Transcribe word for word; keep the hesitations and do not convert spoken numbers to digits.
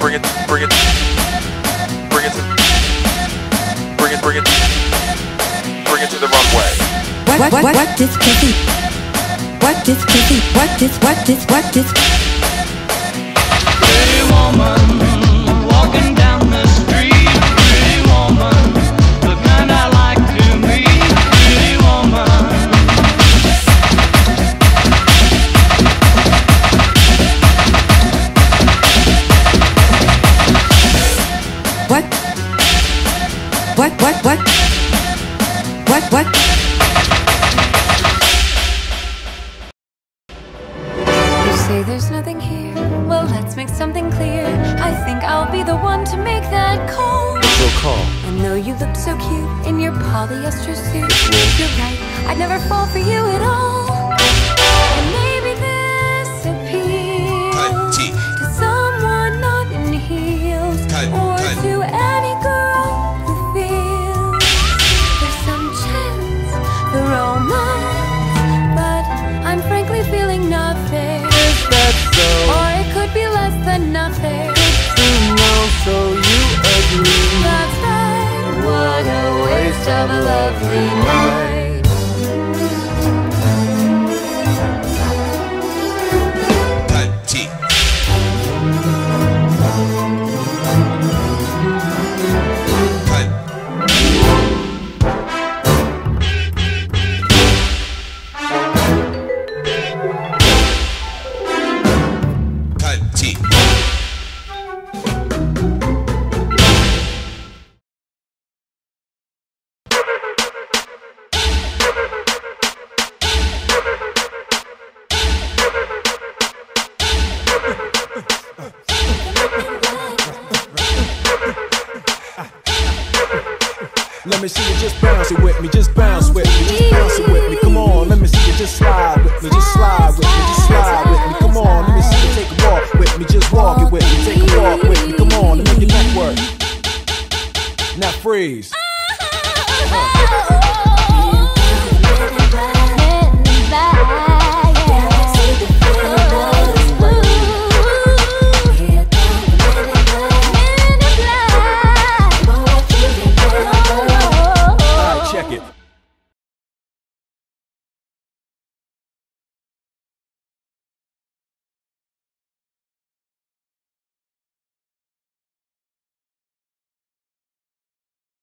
bring it, bring it, bring it, bring it, bring it, bring it to the runway. What, what, what, what is kissy? What is kissy? What is, what is, what is? Pretty woman, walking down the street. Pretty woman, the kind I like to meet. Pretty woman. What? What, what, what? What, what? You say there's nothing here. Well, let's make something clear. I think I'll be the one to make that call. We'll call. I know you look so cute in your polyester suit. You're right, I'd never fall for you at all. And maybe this appeals to someone not in heels, or to any girl who feels there's some chance for romance. But I'm frankly feeling not fair. Is that so? Or it could be less than not fair. So you agree. That's right. What a waste of a lovely night. Petite. Petite. Let me see you just bounce it with me, just bounce with me, just bounce it with me. Come on, let me see you just slide with me, just slide with me, just slide with me. Come on, let me see you take a walk with me, just walk it with me, take a walk with me. Come on, let me make your neck work. Now freeze.